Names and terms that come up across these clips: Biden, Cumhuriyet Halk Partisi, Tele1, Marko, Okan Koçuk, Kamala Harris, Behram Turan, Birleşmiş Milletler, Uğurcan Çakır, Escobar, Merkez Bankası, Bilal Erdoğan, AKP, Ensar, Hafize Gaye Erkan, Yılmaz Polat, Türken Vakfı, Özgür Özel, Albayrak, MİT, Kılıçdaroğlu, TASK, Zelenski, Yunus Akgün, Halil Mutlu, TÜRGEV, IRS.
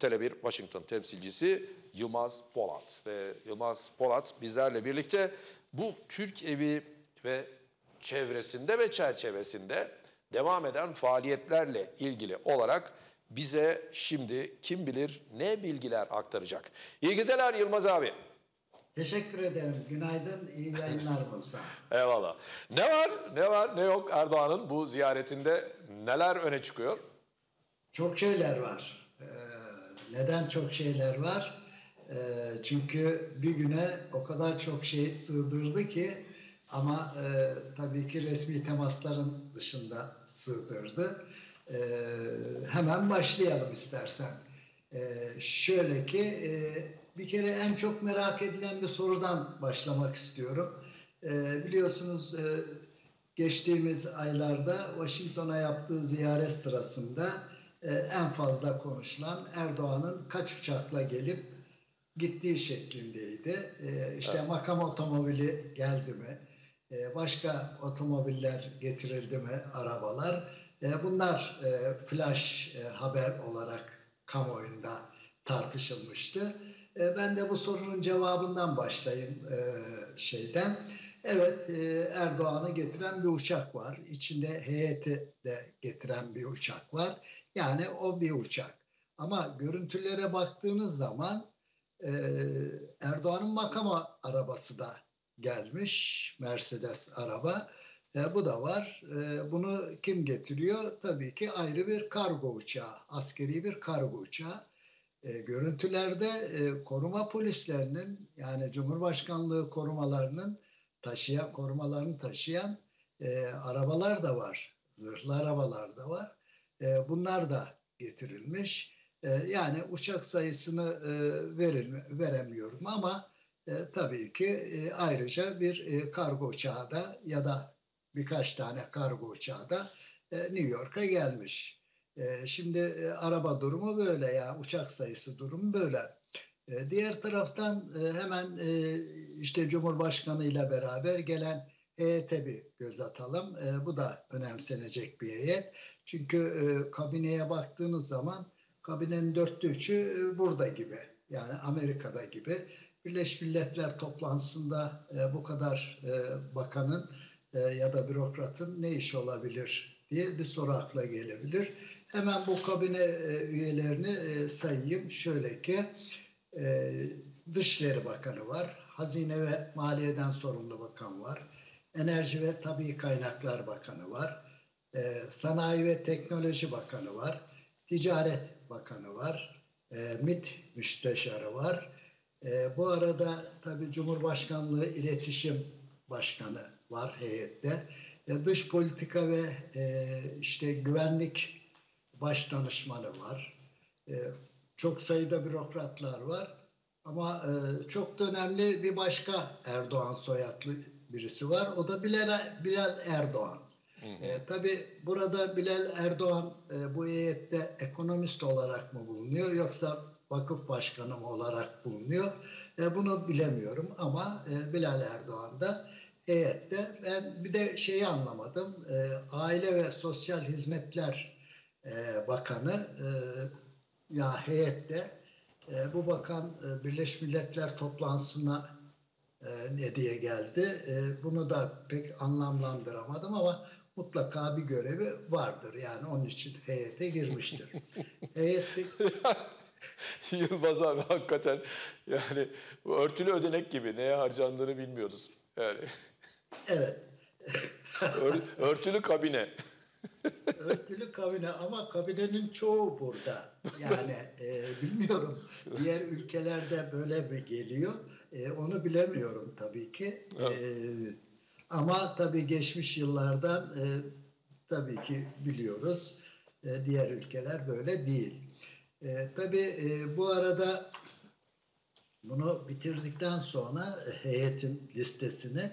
Tele1 Washington temsilcisi Yılmaz Polat. Ve Yılmaz Polat bizlerle birlikte bu TÜRGEV'i ve çevresinde ve çerçevesinde devam eden faaliyetlerle ilgili olarak bize şimdi kim bilir ne bilgiler aktaracak. İyi geceler Yılmaz abi. Teşekkür ederim. Günaydın. İyi yayınlar olsun. Eyvallah. Ne var ne yok Erdoğan'ın bu ziyaretinde neler öne çıkıyor? Çok şeyler var. Neden çok şeyler var? Çünkü bir güne o kadar çok şey sığdırdı ki ama tabii ki resmi temasların dışında sığdırdı. Hemen başlayalım istersen. Şöyle ki bir kere en çok merak edilen bir sorudan başlamak istiyorum. Biliyorsunuz geçtiğimiz aylarda Washington'a yaptığı ziyaret sırasında en fazla konuşulan Erdoğan'ın kaç uçakla gelip gittiği şeklindeydi. İşte evet. Makam otomobili geldi mi? Başka otomobiller getirildi mi? Arabalar. Bunlar flash haber olarak kamuoyunda tartışılmıştı. Ben de bu sorunun cevabından başlayayım şeyden. Evet, Erdoğan'ı getiren bir uçak var. İçinde heyeti de getiren bir uçak var. Yani o bir uçak. Ama görüntülere baktığınız zaman Erdoğan'ın makam arabası da gelmiş. Mercedes araba. Bu da var. Bunu kim getiriyor? Tabii ki ayrı bir kargo uçağı. Askeri bir kargo uçağı. Görüntülerde koruma polislerinin yani Cumhurbaşkanlığı korumalarını taşıyan arabalar da var. Zırhlı arabalar da var. Bunlar da getirilmiş. Yani uçak sayısını veremiyorum ama tabii ki ayrıca bir kargo uçağı da ya da birkaç tane kargo uçağı da New York'a gelmiş. Şimdi araba durumu böyle yani uçak sayısı durumu böyle. Diğer taraftan hemen işte Cumhurbaşkanı ile beraber gelen heyete bir göz atalım. Bu da önemsenecek bir heyet. Çünkü kabineye baktığınız zaman kabinenin dörtte üçü burada gibi yani Amerika'da gibi. Birleşmiş Milletler toplantısında bu kadar bakanın ya da bürokratın ne işi olabilir diye bir soru akla gelebilir. Hemen bu kabine üyelerini sayayım. Şöyle ki Dışişleri Bakanı var, Hazine ve Maliye'den sorumlu bakan var, Enerji ve Tabii Kaynaklar Bakanı var, Sanayi ve Teknoloji Bakanı var, Ticaret Bakanı var, MİT Müsteşarı var. Bu arada tabii Cumhurbaşkanlığı İletişim Başkanı var heyette. Dış politika ve işte güvenlik baş danışmanı var. Çok sayıda bürokratlar var. Ama çok da önemli bir başka Erdoğan soyadlı birisi var. O da Bilal Erdoğan. Tabii burada Bilal Erdoğan bu heyette ekonomist olarak mı bulunuyor yoksa vakıf başkanı mı olarak bulunuyor? Bunu bilemiyorum ama Bilal Erdoğan da heyette. Ben bir de şeyi anlamadım. Aile ve Sosyal Hizmetler Bakanı ya heyette. Bu bakan Birleşmiş Milletler toplantısına ne diye geldi? Bunu da pek anlamlandıramadım ama mutlaka bir görevi vardır. Yani onun için heyete girmiştir. Heyette... Yılmaz abi hakikaten yani örtülü ödenek gibi neye harcandığını bilmiyoruz. Yani. Evet. Örtülü kabine. Örtülü kabine ama kabinenin çoğu burada. Yani bilmiyorum. Diğer ülkelerde böyle mi geliyor? Onu bilemiyorum tabii ki. Ama tabii geçmiş yıllardan tabii ki biliyoruz. Diğer ülkeler böyle değil. Tabii bu arada bunu bitirdikten sonra heyetin listesini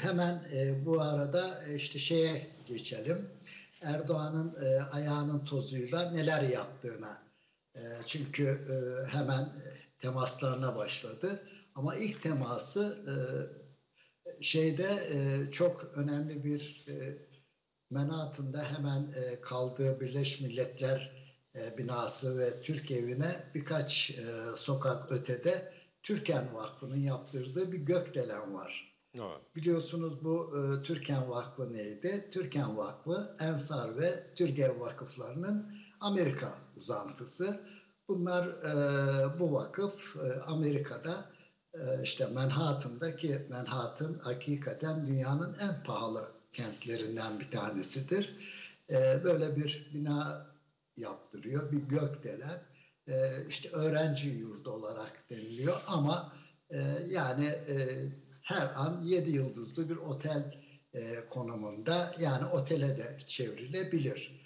hemen bu arada işte şeye geçelim. Erdoğan'ın ayağının tozuyla neler yaptığına. Çünkü hemen temaslarına başladı. Ama ilk teması çok önemli bir menatında hemen kaldığı Birleşmiş Milletler binası ve Türk evine birkaç sokak ötede Türken Vakfı'nın yaptırdığı bir gökdelen var. Evet. Biliyorsunuz bu Türken Vakfı neydi? Türken Vakfı, Ensar ve TÜRGEV vakıflarının Amerika uzantısı. Bunlar bu vakıf Amerika'da işte Manhattan'daki, Manhattan hakikaten dünyanın en pahalı kentlerinden bir tanesidir. Böyle bir bina yaptırıyor, bir gökdelen. İşte öğrenci yurdu olarak deniliyor ama yani her an 7 yıldızlı bir otel konumunda, yani otele de çevrilebilir.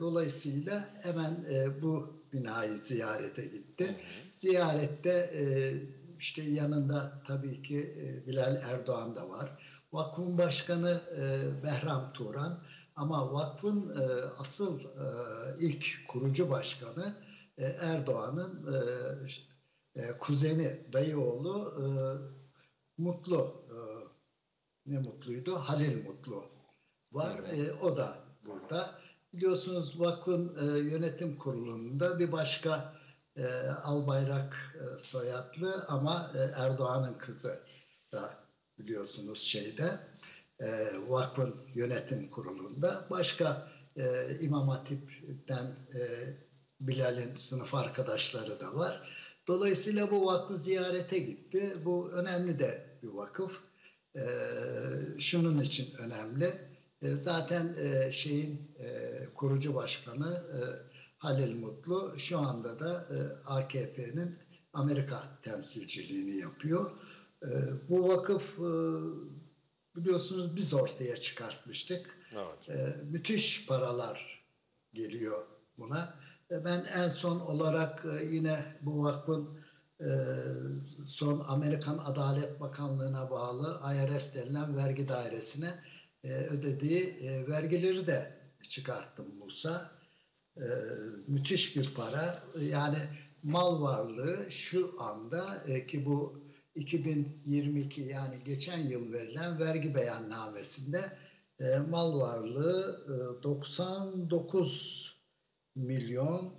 Dolayısıyla hemen bu binayı ziyarete gitti. Ziyarette işte yanında tabii ki Bilal Erdoğan da var. Vakfın başkanı Behram Turan, ama vakfın asıl ilk kurucu başkanı Erdoğan'ın kuzeni, dayıoğlu Mutlu, ne Mutlu'ydu? Halil Mutlu var. Evet. O da burada. Biliyorsunuz vakfın yönetim kurulunda bir başka Albayrak soyadlı ama Erdoğan'ın kızı da biliyorsunuz şeyde, vakfın yönetim kurulunda. Başka İmam Hatip'ten Bilal'in sınıf arkadaşları da var. Dolayısıyla bu vakfı ziyarete gitti. Bu önemli de bir vakıf. Şunun için önemli. Zaten şeyin kurucu başkanı Halil Mutlu şu anda da AKP'nin Amerika temsilciliğini yapıyor. Bu vakıf biliyorsunuz biz ortaya çıkartmıştık. Evet. Müthiş paralar geliyor buna. Ben en son olarak yine bu vakfın son Amerikan Adalet Bakanlığı'na bağlı IRS denilen vergi dairesine ödediği vergileri de çıkarttım Musa. Müthiş bir para. Yani mal varlığı şu anda ki bu 2022, yani geçen yıl verilen vergi beyannamesinde mal varlığı 99 milyon,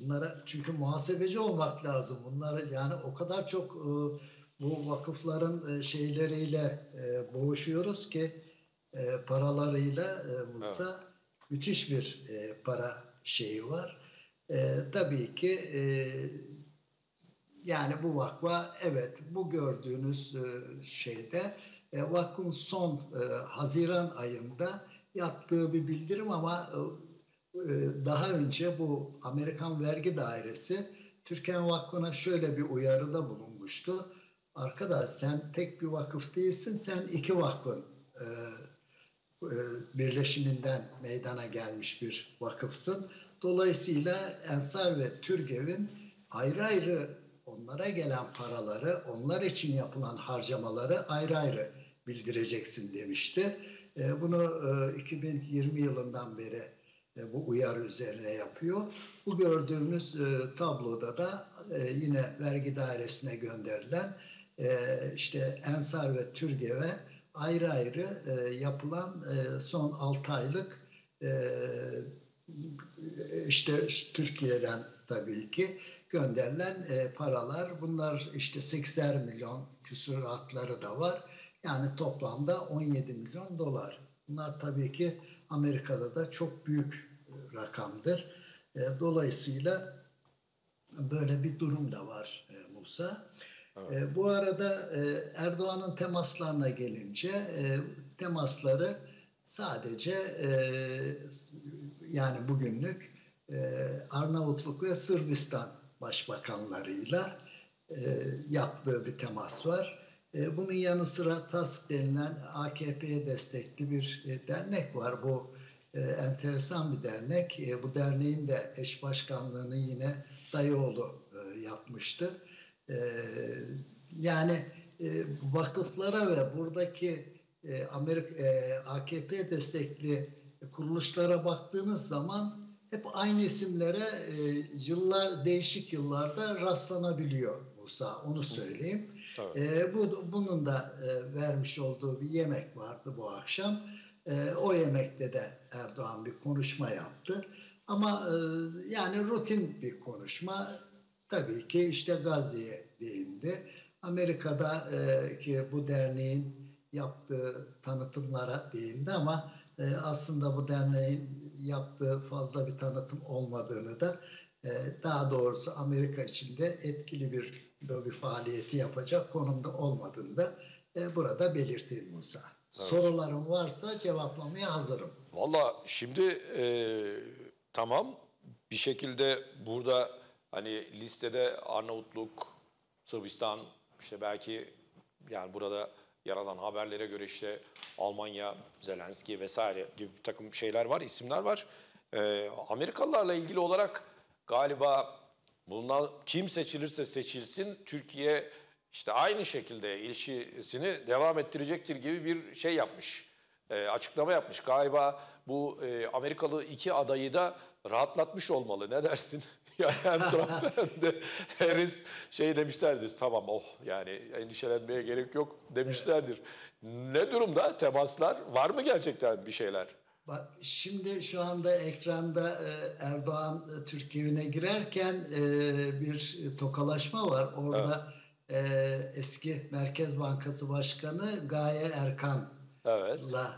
bunlara çünkü muhasebeci olmak lazım bunlara, yani o kadar çok bu vakıfların şeyleriyle boğuşuyoruz ki paralarıyla Musa. Evet. Müthiş bir para şeyi var. Tabii ki yani bu vakfa, evet, bu gördüğünüz şeyde vakfın son Haziran ayında yaptığı bir bildirim, ama daha önce bu Amerikan Vergi Dairesi Türken Vakfı'na şöyle bir uyarıda bulunmuştu. Arkadaş, sen tek bir vakıf değilsin, sen iki vakfın birleşiminden meydana gelmiş bir vakıfsın. Dolayısıyla Ensar ve TÜRGEV'in ayrı ayrı onlara gelen paraları, onlar için yapılan harcamaları ayrı ayrı bildireceksin demişti. Bunu 2020 yılından beri bu uyarı üzerine yapıyor. Bu gördüğümüz tabloda da yine vergi dairesine gönderilen işte Ensar ve TÜRGEV'e ayrı ayrı yapılan son 6 aylık işte Türkiye'den tabii ki gönderilen paralar. Bunlar işte 80 milyon küsuratları da var. Yani toplamda 17 milyon dolar. Bunlar tabii ki Amerika'da da çok büyük rakamdır. Dolayısıyla böyle bir durum da var Musa. Evet. Bu arada Erdoğan'ın temaslarına gelince temasları sadece yani bugünlük Arnavutluk ve Sırbistan başbakanlarıyla yaptığı bir temas var. Bunun yanı sıra TASK denilen AKP'ye destekli bir dernek var. Bu enteresan bir dernek. Bu derneğin de eş başkanlığını yine dayıoğlu yapmıştı. Yani vakıflara ve buradaki AKP destekli kuruluşlara baktığınız zaman hep aynı isimlere değişik yıllarda rastlanabiliyor Musa, onu söyleyeyim. Evet. Bunun da vermiş olduğu bir yemek vardı bu akşam. O yemekte de Erdoğan bir konuşma yaptı. Ama yani rutin bir konuşma. Tabii ki işte Gazze'ye değindi. Amerika'daki bu derneğin yaptığı tanıtımlara değindi ama aslında bu derneğin yaptığı fazla bir tanıtım olmadığını da daha doğrusu Amerika içinde etkili bir lobi faaliyeti yapacak konumda olmadığını da burada belirteyim Musa. Evet. Sorularım varsa cevaplamaya hazırım. Vallahi şimdi tamam bir şekilde burada hani listede Arnavutluk, Sırbistan, işte belki yani burada yer alan haberlere göre işte Almanya, Zelenski vesaire gibi bir takım şeyler var, isimler var. Amerikalılarla ilgili olarak galiba bundan kim seçilirse seçilsin Türkiye işte aynı şekilde ilişkisini devam ettirecektir gibi bir şey yapmış, açıklama yapmış. Galiba bu Amerikalı iki adayı da rahatlatmış olmalı. Ne dersin? Yani hem Trump hem de Harris şey demişlerdir. Tamam oh yani endişelenmeye gerek yok demişlerdir. Ne durumda temaslar? Var mı gerçekten bir şeyler? Bak şimdi şu anda ekranda Erdoğan TÜRGEV'ine girerken bir tokalaşma var. Orada evet. Eski Merkez Bankası Başkanı Gaye Erkan. Evet. Da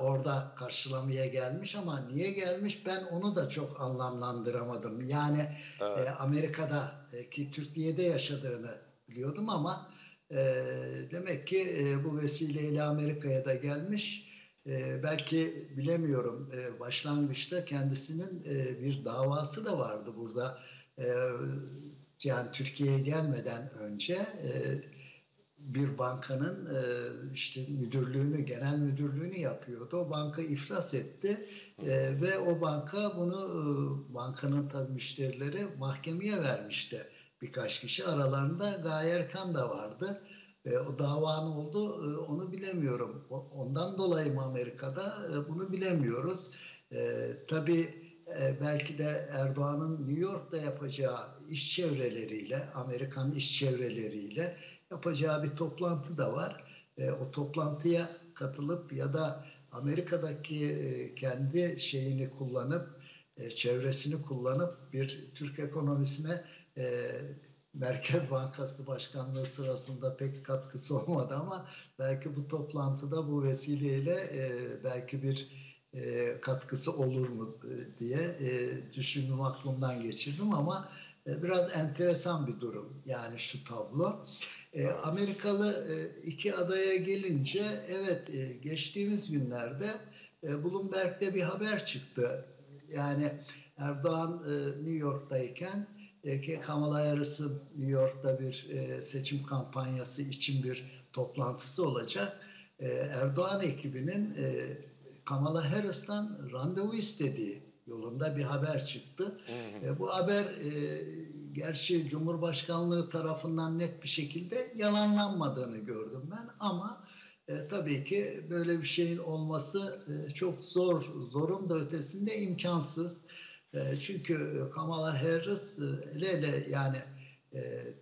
orada karşılamaya gelmiş ama niye gelmiş ben onu da çok anlamlandıramadım. Yani evet. Amerika'daki Türkiye'de yaşadığını biliyordum ama demek ki bu vesileyle Amerika'ya da gelmiş. Belki bilemiyorum başlangıçta kendisinin bir davası da vardı burada. Yani Türkiye'ye gelmeden önce bir bankanın işte müdürlüğünü, genel müdürlüğünü yapıyordu. O banka iflas etti ve o banka bunu, bankanın tabii müşterileri mahkemeye vermişti. Birkaç kişi aralarında Gaye Erkan da vardı. O davanın oldu onu bilemiyorum. Ondan dolayı mı Amerika'da bunu bilemiyoruz. Tabii belki de Erdoğan'ın New York'ta yapacağı iş çevreleriyle, Amerikan iş çevreleriyle yapacağı bir toplantı da var. O toplantıya katılıp ya da Amerika'daki kendi şeyini kullanıp, çevresini kullanıp bir Türk ekonomisine Merkez Bankası Başkanlığı sırasında pek katkısı olmadı ama belki bu toplantıda bu vesileyle belki bir katkısı olur mu diye düşündüm, aklımdan geçirdim ama biraz enteresan bir durum yani şu tablo. Amerikalı iki adaya gelince evet geçtiğimiz günlerde Bloomberg'de bir haber çıktı. Yani Erdoğan New York'tayken ki Kamala Harris'ın New York'ta bir seçim kampanyası için bir toplantısı olacak. Erdoğan ekibinin Kamala Harris'tan randevu istediği yolunda bir haber çıktı. Bu haber gerçi Cumhurbaşkanlığı tarafından net bir şekilde yalanlanmadığını gördüm ben. Ama tabii ki böyle bir şeyin olması çok zor, zorun da ötesinde imkansız. Çünkü Kamala Harris hele yani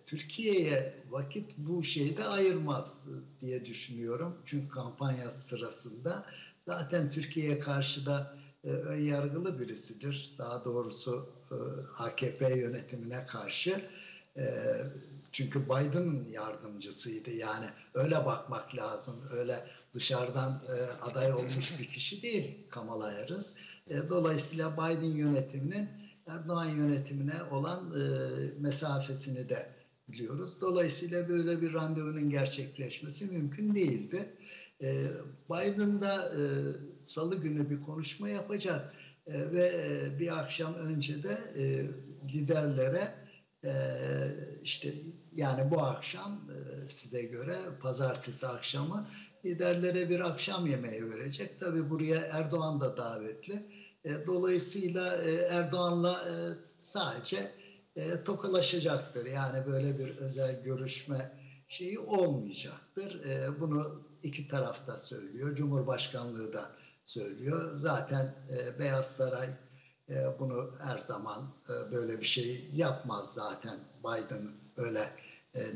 Türkiye'ye vakit bu şeyde ayırmaz diye düşünüyorum. Çünkü kampanya sırasında zaten Türkiye'ye karşı da ön yargılı birisidir. Daha doğrusu AKP yönetimine karşı. Çünkü Biden'ın yardımcısıydı. Yani öyle bakmak lazım. Öyle dışarıdan aday olmuş bir kişi değil Kamala Harris. Dolayısıyla Biden yönetiminin Erdoğan yönetimine olan mesafesini de biliyoruz. Dolayısıyla böyle bir randevunun gerçekleşmesi mümkün değildi. Biden da salı günü bir konuşma yapacak ve bir akşam önce de liderlere işte yani bu akşam size göre pazartesi akşamı liderlere bir akşam yemeği verecek. Tabii buraya Erdoğan da davetli. Dolayısıyla Erdoğan'la sadece tokalaşacaktır. Yani böyle bir özel görüşme şeyi olmayacaktır. Bunu iki taraf da söylüyor. Cumhurbaşkanlığı da söylüyor. Zaten Beyaz Saray bunu her zaman böyle bir şey yapmaz zaten. Biden öyle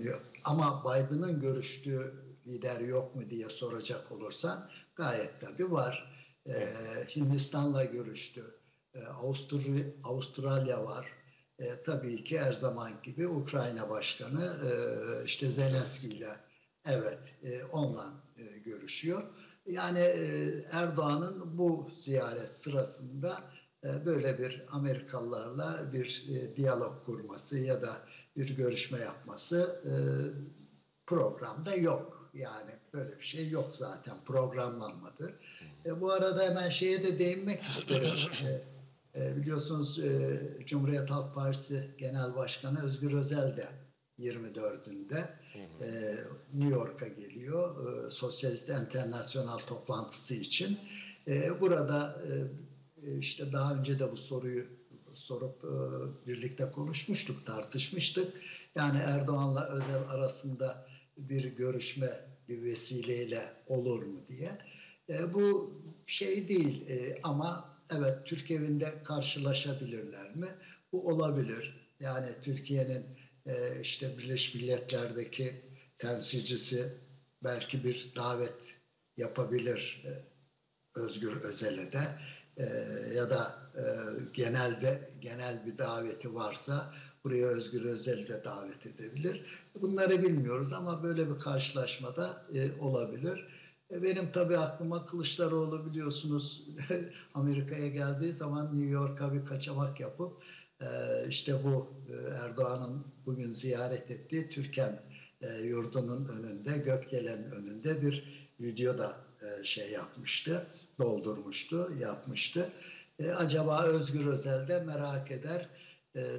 diyor. Ama Biden'ın görüştüğü lider yok mu diye soracak olursan gayet tabii var. Hindistan'la görüştü. Avustralya var. Tabii ki her zaman gibi Ukrayna Başkanı işte Zelenski ile onunla görüşüyor. Yani Erdoğan'ın bu ziyaret sırasında böyle bir Amerikalılarla bir diyalog kurması ya da bir görüşme yapması programda yok. Yani böyle bir şey yok zaten, programlanmadı. Bu arada hemen şeye de değinmek istiyorum. Biliyorsunuz Cumhuriyet Halk Partisi Genel Başkanı Özgür Özel de 24'ünde New York'a geliyor. Sosyalist Enternasyonal toplantısı için. Burada işte daha önce de bu soruyu sorup birlikte konuşmuştuk, tartışmıştık. Yani Erdoğan'la Özel arasında bir görüşme bir vesileyle olur mu diye. Bu şey değil ama evet, TÜRGEV'inde karşılaşabilirler mi? Bu olabilir. Yani Türkiye'nin işte Birleşmiş Milletler'deki temsilcisi belki bir davet yapabilir Özgür Özel'e de ya da genel bir daveti varsa buraya Özgür Özel'i de davet edebilir. Bunları bilmiyoruz ama böyle bir karşılaşmada olabilir. Benim tabii aklıma Kılıçdaroğlu, biliyorsunuz, Amerika'ya geldiği zaman New York'a bir kaçamak yapıp işte bu Erdoğan'ın bugün ziyaret ettiği Türken yurdunun önünde, gökdelenin önünde bir video da şey yapmıştı, doldurmuştu, yapmıştı. Acaba Özgür Özel de merak eder,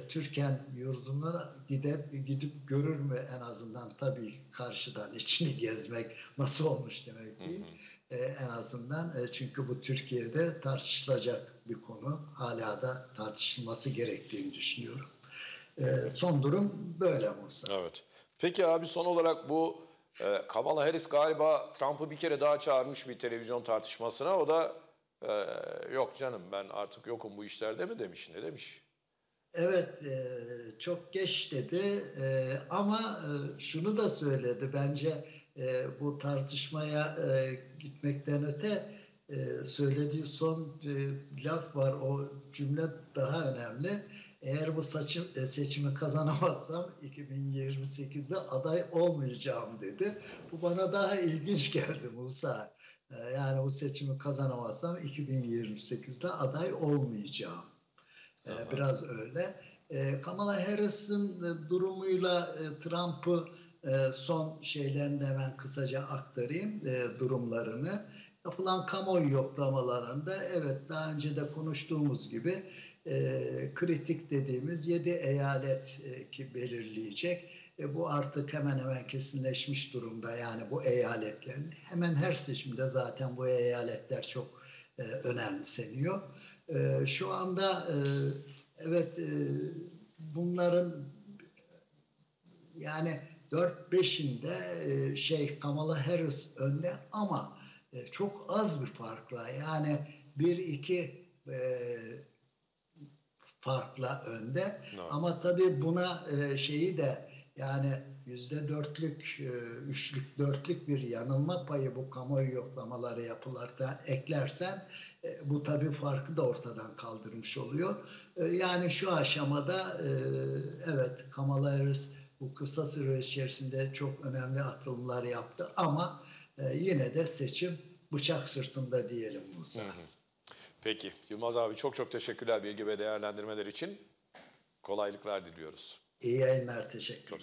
Türken yurduna gidip görür mü en azından? Tabii karşıdan içini gezmek nasıl olmuş demek değil. En azından çünkü bu Türkiye'de tartışılacak bir konu, hala da tartışılması gerektiğini düşünüyorum. Son durum böyle Musa. Evet. Peki abi, son olarak bu Kamala Harris galiba Trump'ı bir kere daha çağırmış bir televizyon tartışmasına. O da yok canım ben artık yokum bu işlerde mi demiş, ne demiş? Evet, çok geç dedi ama şunu da söyledi. Bence bu tartışmaya gitmekten öte söylediği son laf var. O cümle daha önemli. Eğer bu seçimi kazanamazsam 2028'de aday olmayacağım dedi. Bu bana daha ilginç geldi Musa. Yani bu seçimi kazanamazsam 2028'de aday olmayacağım. Biraz öyle. Kamala Harris'in durumuyla Trump'ı son şeylerini hemen kısaca aktarayım, durumlarını. Yapılan kamuoyu yoklamalarında evet, daha önce de konuştuğumuz gibi kritik dediğimiz 7 eyalet ki belirleyecek. Bu artık hemen hemen kesinleşmiş durumda. Yani bu eyaletlerin hemen her seçimde zaten bu eyaletler çok önemseniyor. Şu anda evet, bunların yani 4-5'inde şey Kamala Harris önde ama çok az bir farkla, yani 1-2 farkla önde. No. Ama tabii buna şeyi de, yani %4'lük, 3'lük, 4'lük bir yanılma payı bu kamuoyu yoklamaları yapılarda eklersen bu tabii farkı da ortadan kaldırmış oluyor. Yani şu aşamada evet, Kamala Harris bu kısa süre içerisinde çok önemli atılımlar yaptı ama yine de seçim bıçak sırtında diyelim Musa. Peki Yılmaz abi, çok çok teşekkürler bilgi ve değerlendirmeler için. Kolaylıklar diliyoruz. İyi yayınlar, teşekkürler.